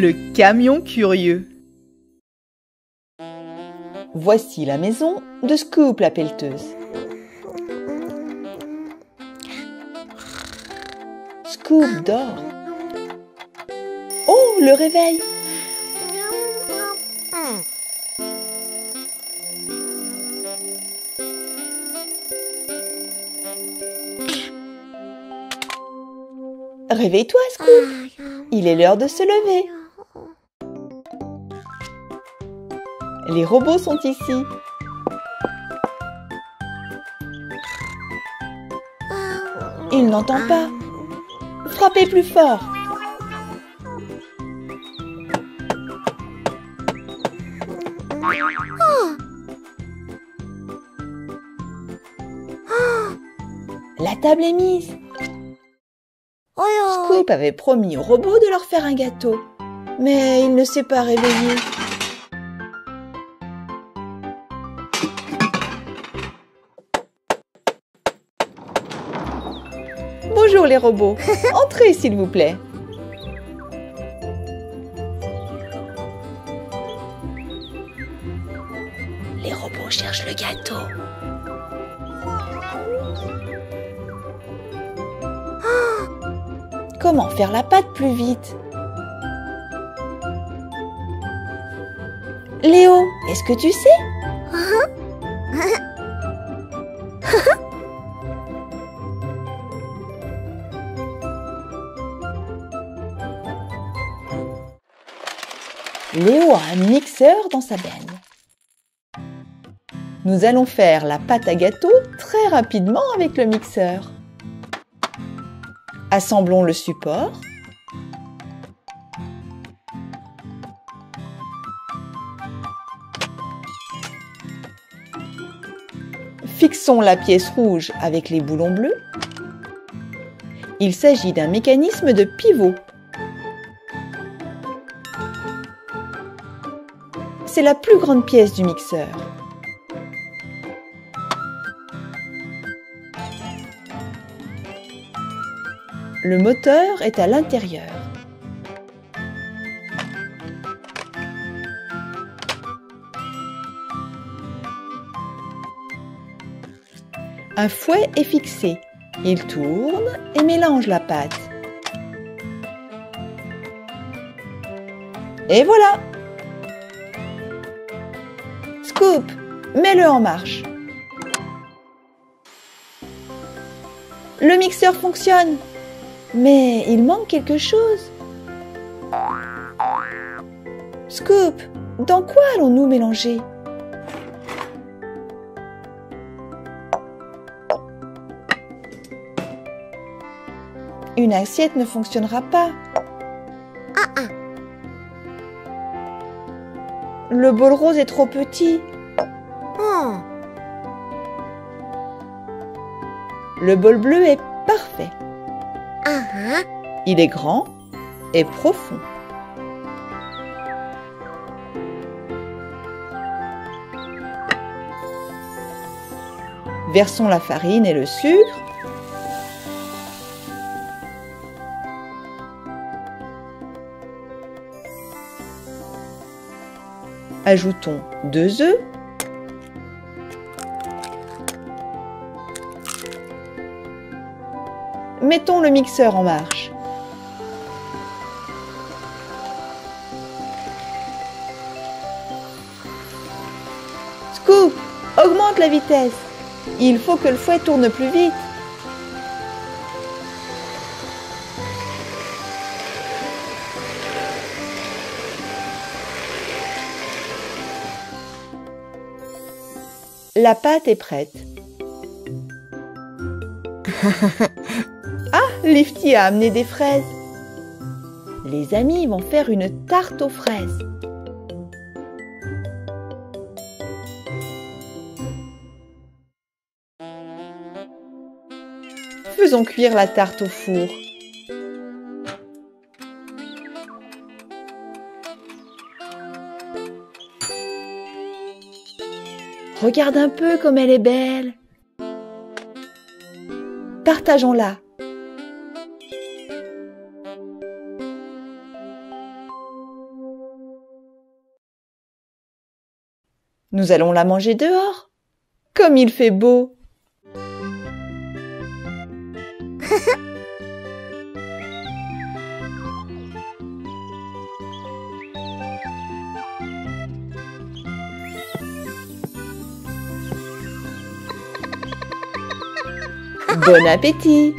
Le camion curieux. Voici la maison de Scoop la pelleteuse. Scoop dort. Oh, le réveil! Réveille-toi, Scoop! Il est l'heure de se lever. Les robots sont ici. Il n'entend pas. Frappez plus fort. La table est mise. Scoop avait promis aux robots de leur faire un gâteau, mais il ne s'est pas réveillé. Bonjour les robots, entrez s'il vous plaît. Les robots cherchent le gâteau. Comment faire la pâte plus vite? Léo, est-ce que tu sais? Léo a un mixeur dans sa benne. Nous allons faire la pâte à gâteau très rapidement avec le mixeur. Assemblons le support. Fixons la pièce rouge avec les boulons bleus. Il s'agit d'un mécanisme de pivot. C'est la plus grande pièce du mixeur. Le moteur est à l'intérieur. Un fouet est fixé. Il tourne et mélange la pâte. Et voilà! Scoop, mets-le en marche. Le mixeur fonctionne, mais il manque quelque chose. Scoop, dans quoi allons-nous mélanger? Une assiette ne fonctionnera pas. Le bol rose est trop petit. Le bol bleu est parfait. Il est grand et profond. Versons la farine et le sucre. Ajoutons 2 œufs. Mettons le mixeur en marche. Scoop, augmente la vitesse. Il faut que le fouet tourne plus vite. La pâte est prête. Ah, Lifty a amené des fraises. Les amis vont faire une tarte aux fraises. Faisons cuire la tarte au four. Regarde un peu comme elle est belle. Partageons-la. Nous allons la manger dehors. Comme il fait beau. Bon appétit!